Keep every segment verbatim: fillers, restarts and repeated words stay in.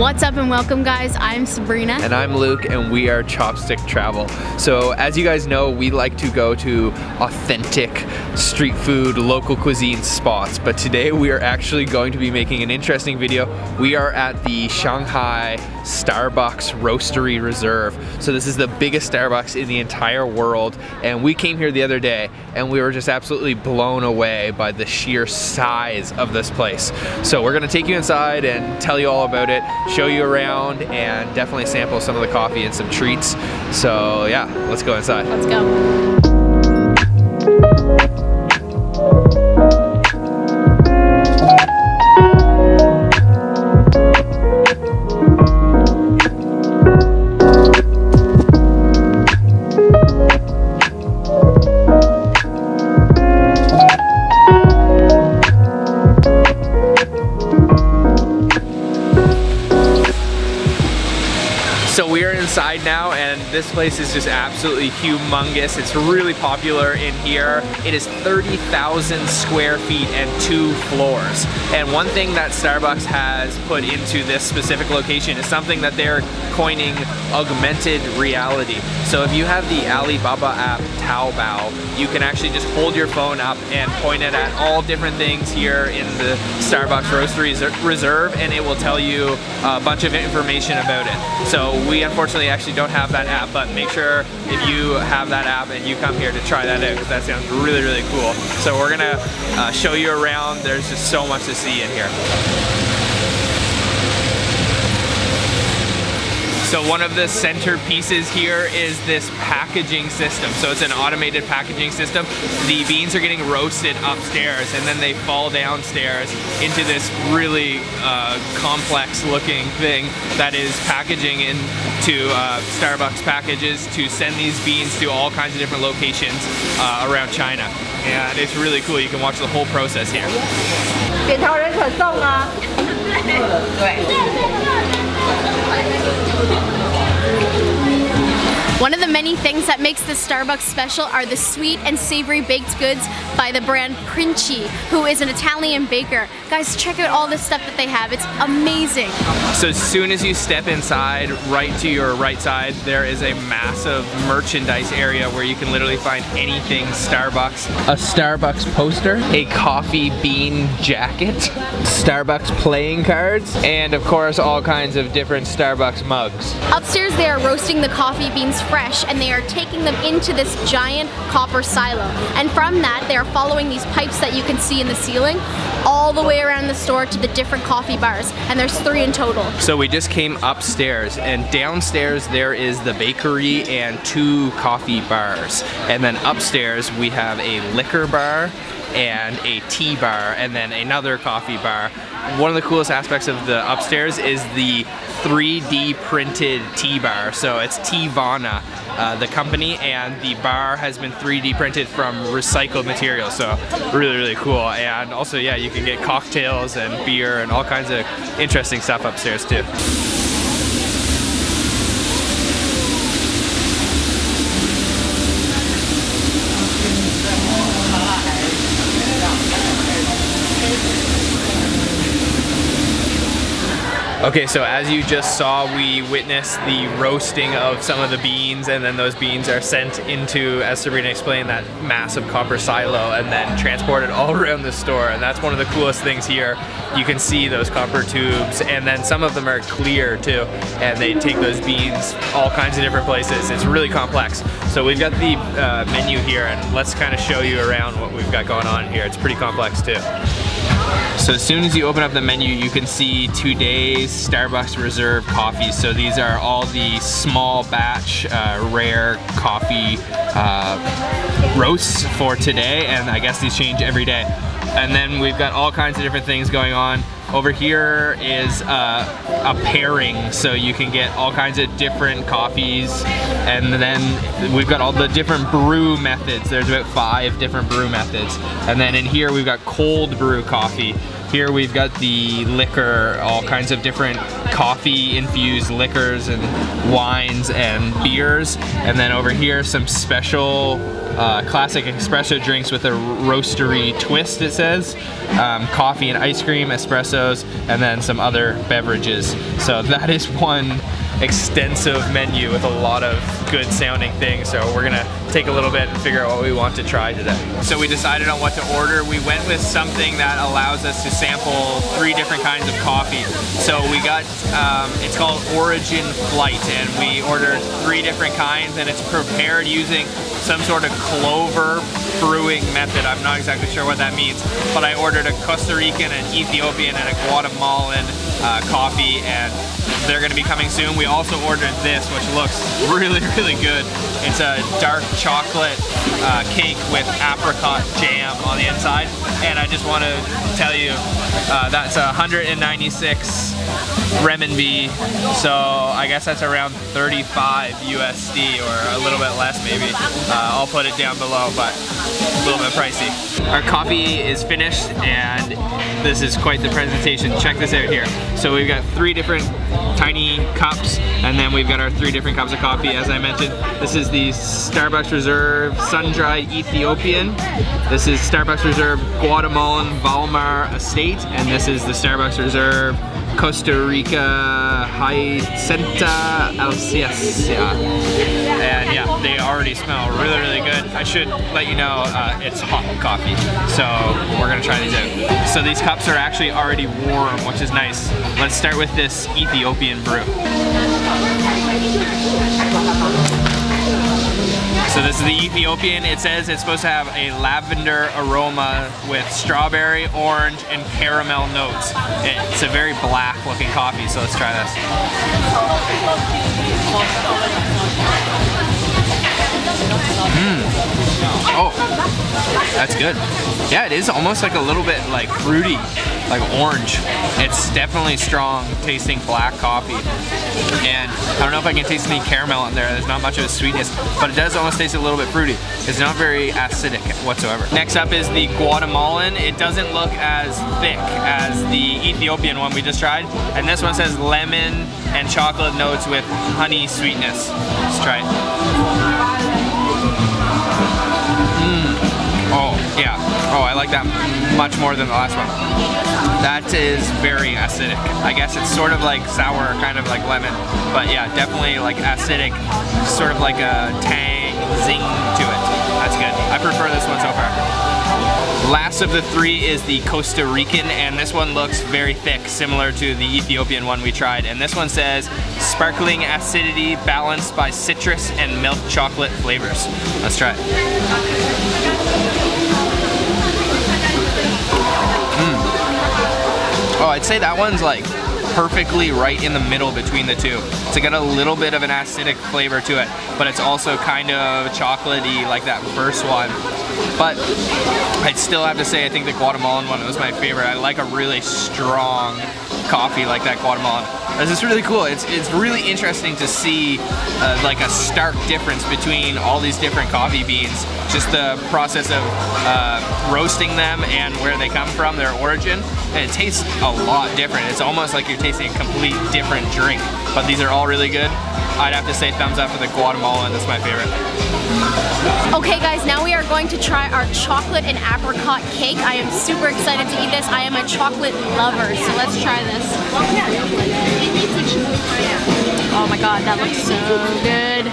What's up and welcome, guys. I'm Sabrina. And I'm Luke, and we are Chopstick Travel. So as you guys know, we like to go to authentic street food, local cuisine spots, but today we are actually going to be making an interesting video. We are at the Shanghai Starbucks Roastery Reserve. So this is the biggest Starbucks in the entire world, and we came here the other day and we were just absolutely blown away by the sheer size of this place. So we're gonna take you inside and tell you all about it, show you around, and definitely sample some of the coffee and some treats. So yeah, let's go inside. Let's go. Inside now, and this place is just absolutely humongous. It's really popular in here. It is thirty thousand square feet and two floors. And one thing that Starbucks has put into this specific location is something that they're coining augmented reality. So if you have the Alibaba app, Taobao, you can actually just hold your phone up and point it at all different things here in the Starbucks Roastery Reserve, and it will tell you a bunch of information about it. So we unfortunately actually don't have that app, but make sure if you have that app and you come here to try that out, because that sounds really, really cool. So we're gonna uh, show you around. There's just so much to see in here. So one of the centerpieces here is this packaging system. So it's an automated packaging system. The beans are getting roasted upstairs and then they fall downstairs into this really uh, complex looking thing that is packaging into uh, Starbucks packages to send these beans to all kinds of different locations uh, around China. And it's really cool. You can watch the whole process here. One of the many things that makes this Starbucks special are the sweet and savory baked goods by the brand Princi, who is an Italian baker. Guys, check out all the stuff that they have. It's amazing. So as soon as you step inside, right to your right side, there is a massive merchandise area where you can literally find anything Starbucks. A Starbucks poster, a coffee bean jacket, Starbucks playing cards, and of course all kinds of different Starbucks mugs. Upstairs they are roasting the coffee beans fresh, and they are taking them into this giant copper silo. And from that they are following these pipes that you can see in the ceiling all the way around the store to the different coffee bars, and there's three in total. So we just came upstairs, and downstairs there is the bakery and two coffee bars, and then upstairs we have a liquor bar and a tea bar and then another coffee bar. One of the coolest aspects of the upstairs is the three D printed tea bar. So it's Teavana, uh, the company, and the bar has been three D printed from recycled materials. So really, really cool. And also, yeah, you can get cocktails and beer and all kinds of interesting stuff upstairs too. Okay, so as you just saw, we witnessed the roasting of some of the beans, and then those beans are sent into, as Sabrina explained, that massive copper silo and then transported all around the store. And that's one of the coolest things here. You can see those copper tubes, and then some of them are clear too, and they take those beans all kinds of different places. It's really complex. So we've got the uh, menu here, and let's kind of show you around what we've got going on here. It's pretty complex too. So as soon as you open up the menu, you can see today's Starbucks Reserve coffees. So these are all the small batch, uh, rare coffee uh, roasts for today, and I guess these change every day. And then we've got all kinds of different things going on. Over here is uh, a pairing, so you can get all kinds of different coffees, and then we've got all the different brew methods. There's about five different brew methods. And then in here we've got cold brew coffee. Here we've got the liquor, all kinds of different coffee infused liquors and wines and beers, and then over here some special uh, classic espresso drinks with a roastery twist, it says, um, coffee and ice cream, espressos, and then some other beverages. So that is one extensive menu with a lot of good sounding things, so we're gonna take a little bit and figure out what we want to try today. So we decided on what to order. We went with something that allows us to sample three different kinds of coffee. So we got, um, it's called Origin Flight, and we ordered three different kinds, and it's prepared using some sort of clover brewing method. I'm not exactly sure what that means, but I ordered a Costa Rican, an Ethiopian, and a Guatemalan uh, coffee, and they're gonna be coming soon. We also ordered this, which looks really, really good. It's a dark chocolate uh, cake with apricot jam on the inside. And I just wanna tell you, uh, that's one hundred ninety-six renminbi. So I guess that's around thirty-five U S D or a little bit less maybe. Uh, I'll put it down below, but a little bit pricey. Our coffee is finished, and this is quite the presentation. Check this out here. So we've got three different tiny cups, and then we've got our three different cups of coffee, as I mentioned. This is the Starbucks Reserve Sun-Dry Ethiopian. This is Starbucks Reserve Guatemalan Valmar Estate, and this is the Starbucks Reserve Costa Rica High Center Alcias. Yeah. And yeah, they already smell really, really good. I should let you know uh, it's hot coffee, so we're gonna try these out. So these cups are actually already warm, which is nice. Let's start with this Ethiopian brew. So this is the Ethiopian. It says it's supposed to have a lavender aroma with strawberry, orange, and caramel notes. It's a very black looking coffee, so let's try this. Mm. Oh, that's good. Yeah, it is almost like a little bit like fruity, like orange. It's definitely strong tasting black coffee. And I don't know if I can taste any caramel in there. There's not much of a sweetness, but it does almost taste a little bit fruity. It's not very acidic whatsoever. Next up is the Guatemalan. It doesn't look as thick as the Ethiopian one we just tried. And this one says lemon and chocolate notes with honey sweetness. Let's try it. Oh, yeah. Oh, I like that much more than the last one. That is very acidic. I guess it's sort of like sour, kind of like lemon. But yeah, definitely like acidic, sort of like a tang, zing to it. That's good. I prefer this one so far. Last of the three is the Costa Rican, and this one looks very thick, similar to the Ethiopian one we tried. And this one says, sparkling acidity balanced by citrus and milk chocolate flavors. Let's try it. Oh, I'd say that one's like perfectly right in the middle between the two. It's got a little bit of an acidic flavor to it, but it's also kind of chocolatey like that first one. But I'd still have to say I think the Guatemalan one was my favorite. I like a really strong coffee like that Guatemalan. This is really cool. It's, it's really interesting to see uh, like a stark difference between all these different coffee beans. Just the process of uh, roasting them and where they come from, their origin. And it tastes a lot different. It's almost like you're tasting a complete different drink. But these are all really good. I'd have to say thumbs up for the Guatemalan. That's my favorite. Okay guys, now we are going to try our chocolate and apricot cake. I am super excited to eat this. I am a chocolate lover, so let's try this. Oh my god, that looks so good.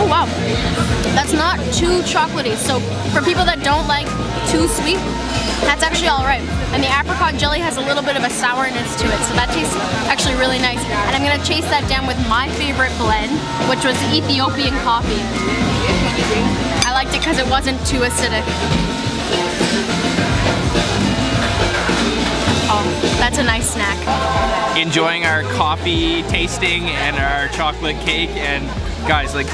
Oh wow, that's not too chocolatey. So for people that don't like too sweet, that's actually all right. And the apricot jelly has a little bit of a sourness to it, so that tastes actually really nice. And I'm gonna chase that down with my favorite blend, which was Ethiopian coffee. I liked it because it wasn't too acidic. Oh, that's a nice snack. Enjoying our coffee tasting and our chocolate cake and Guys, like,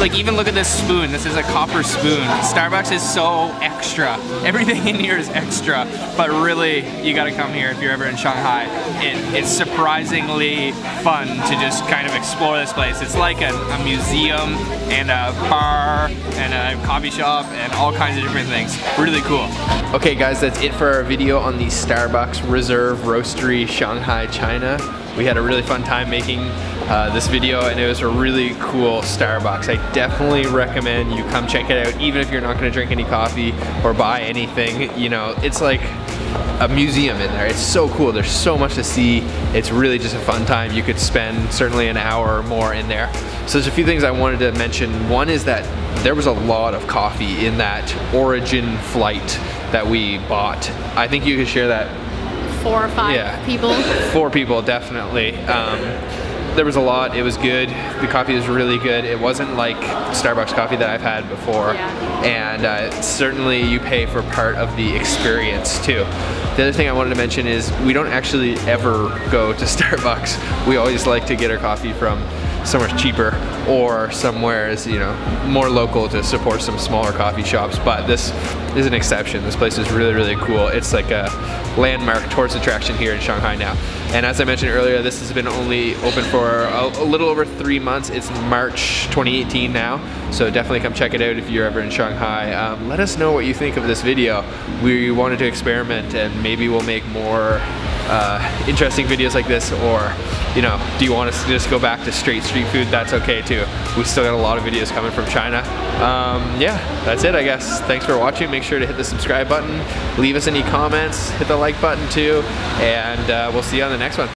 like even look at this spoon. This is a copper spoon. Starbucks is so extra. Everything in here is extra, but really, you gotta come here if you're ever in Shanghai. It, it's surprisingly fun to just kind of explore this place. It's like a, a museum and a bar and a coffee shop and all kinds of different things. Really cool. Okay guys, that's it for our video on the Starbucks Reserve Roastery Shanghai, China. We had a really fun time making uh, this video, and it was a really cool Starbucks. I definitely recommend you come check it out, even if you're not gonna drink any coffee or buy anything. You know, it's like a museum in there. It's so cool. There's so much to see. It's really just a fun time. You could spend certainly an hour or more in there. So there's a few things I wanted to mention. One is that there was a lot of coffee in that origin flight that we bought. I think you could share that. Four or five yeah. people. Four people, definitely. Um, there was a lot, it was good. The coffee was really good. It wasn't like Starbucks coffee that I've had before. Yeah. And uh, certainly you pay for part of the experience too. The other thing I wanted to mention is we don't actually ever go to Starbucks. We always like to get our coffee from somewhere cheaper or somewhere is, you know, more local to support some smaller coffee shops, but this is an exception. This place is really, really cool. It's like a landmark tourist attraction here in Shanghai now. And as I mentioned earlier, this has been only open for a, a little over three months. It's March twenty eighteen now, so definitely come check it out if you're ever in Shanghai. Um, let us know what you think of this video. We wanted to experiment and maybe we'll make more uh, interesting videos like this, or, you know, do you want us to just go back to straight street food? That's okay too. We've still got a lot of videos coming from China. Um, yeah, that's it, I guess. Thanks for watching. Make sure to hit the subscribe button, leave us any comments, hit the like button too, and uh, we'll see you on the next one.